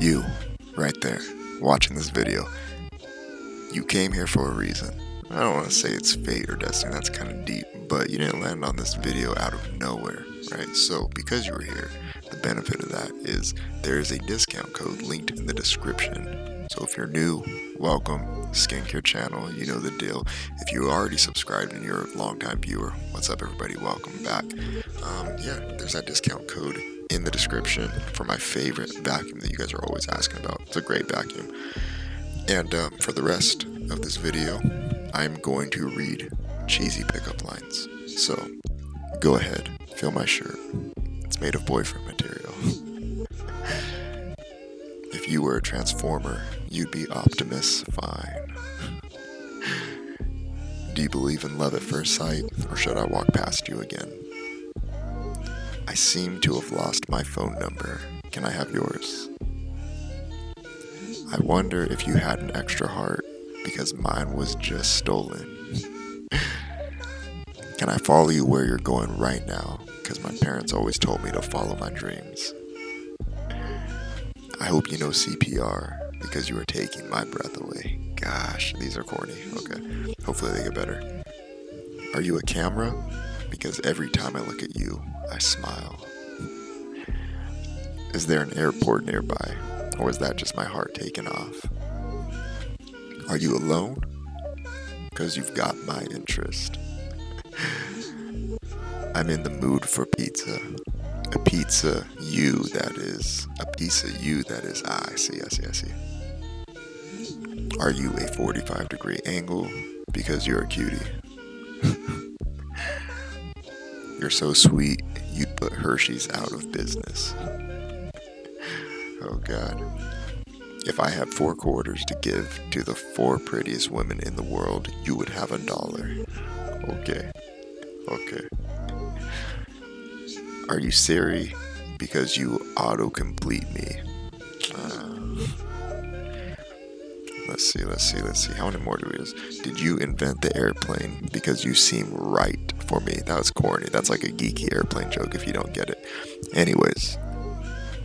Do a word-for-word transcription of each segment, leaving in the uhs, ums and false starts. You, right there, watching this video, you came here for a reason. I don't want to say it's fate or destiny, that's kind of deep, but you didn't land on this video out of nowhere, right? So because you were here, the benefit of that is there is a discount code linked in the description. So if you're new, welcome, skincare channel, you know the deal. If you already subscribed and you're a longtime viewer, what's up everybody, welcome back. Um, yeah, there's that discount code in the description for my favorite vacuum that you guys are always asking about. It's a great vacuum. And um, for the rest of this video, I'm going to read cheesy pickup lines. So go ahead, feel my shirt. It's made of boyfriend material. If you were a transformer, you'd be Optimus Prime. Do you believe in love at first sight, or should I walk past you again? I seem to have lost my phone number. Can I have yours? I wonder if you had an extra heart, because mine was just stolen. Can I follow you where you're going right now? Because my parents always told me to follow my dreams. I hope you know C P R, because you are taking my breath away. Gosh, these are corny. Okay, hopefully they get better. Are you a camera? Because every time I look at you, I smile. Is there an airport nearby? Or is that just my heart taken off? Are you alone? Because you've got my interest. I'm in the mood for pizza. A pizza, you, that is. A pizza, you, that is. Ah, I see, I see, I see. Are you a forty-five degree angle? Because you're a cutie. You're so sweet, you'd put Hershey's out of business. Oh God. If I had four quarters to give to the four prettiest women in the world, you would have a dollar. Okay. Okay. Are you Siri? Because you auto-complete me. Uh, let's see, let's see, let's see. How many more do we have? Did you invent the airplane? Because you seem right for me. That was corny. That's like a geeky airplane joke if you don't get it. Anyways.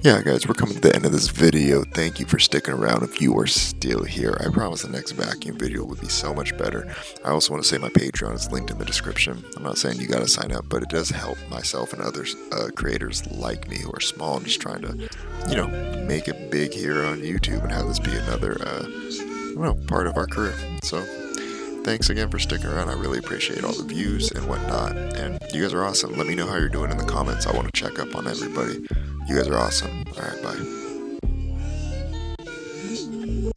Yeah guys, we're coming to the end of this video. Thank you for sticking around if you are still here. I promise the next vacuum video will be so much better. I also want to say my Patreon is linked in the description. I'm not saying you gotta sign up, but it does help myself and other uh, creators like me who are small and just trying to, you know, make it big here on YouTube and have this be another, uh, I don't know, part of our career. So thanks again for sticking around. I really appreciate all the views and whatnot. And you guys are awesome. Let me know how you're doing in the comments. I want to check up on everybody. You guys are awesome. All right, bye.